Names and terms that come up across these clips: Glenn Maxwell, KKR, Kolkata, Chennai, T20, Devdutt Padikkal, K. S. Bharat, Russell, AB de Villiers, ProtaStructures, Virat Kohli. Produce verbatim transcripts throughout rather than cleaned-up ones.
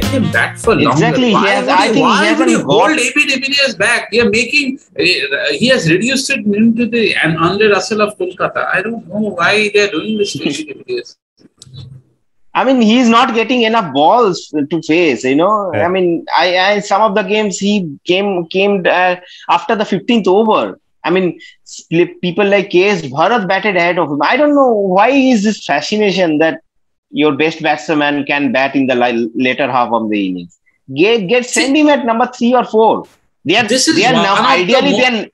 kept him back for longer. Exactly. Why yes, would I he, think why he would you hold A B de Villiers back? He is making. Uh, he has reduced it into the and under Russell of Kolkata. I don't know why they are doing this to A B de Villiers. I mean, he's not getting enough balls to face, you know. Yeah. I mean, I, I some of the games he came came uh, after the fifteenth over. I mean, people like K. S. Bharat batted ahead of him. I don't know why is this fascination that your best batsman can bat in the later half of the innings. Get, get send him at number three or four. They are this is they are now ideally the then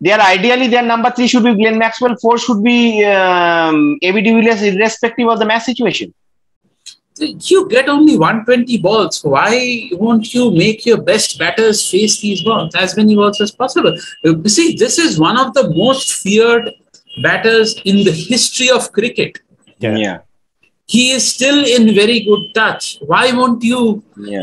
they are ideally their number three should be Glenn Maxwell, four should be um, A B de Villiers, irrespective of the match situation. You get only one twenty balls. Why won't you make your best batters face these balls, as many balls as possible? See, this is one of the most feared batters in the history of cricket. Yeah. yeah. He is still in very good touch. Why won't you yeah.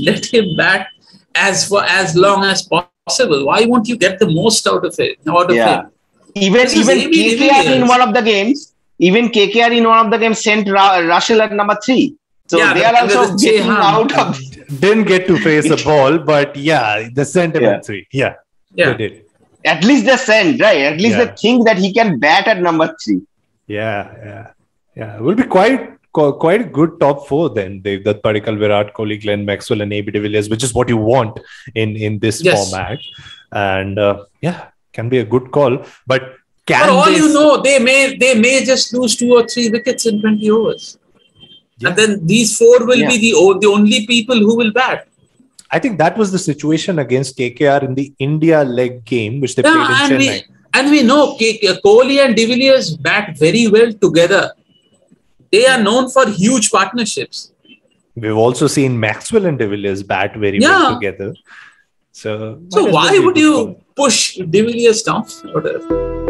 let him bat as for as long as possible? Why won't you get the most out of it? Out of yeah. him? Even even K K R in one of the games. Even K K R in one of the games sent Ra Russell at number three. So yeah, they are also getting out of... Didn't get to face a ball, but yeah, they sent him at three. Yeah, yeah. They did. At least they sent, right? At least yeah. they think that he can bat at number three. Yeah, yeah. Yeah, it will be quite quite a good top four then. Devdutt Padikkal, Virat Kohli, Glenn Maxwell and A B de Villiers, which is what you want in, in this yes. format. And uh, yeah, can be a good call. But... Can For all you know, they may they may just lose two or three wickets in twenty overs, yeah. and then these four will yeah. be the the only people who will bat. I think that was the situation against K K R in the India leg game, which they yeah, played in and Chennai. We, and we know K K R, Kohli and de Villiers bat very well together. They are known for huge partnerships. We've also seen Maxwell and de Villiers bat very yeah. well together. So, so why would you push de Villiers down? Whatever.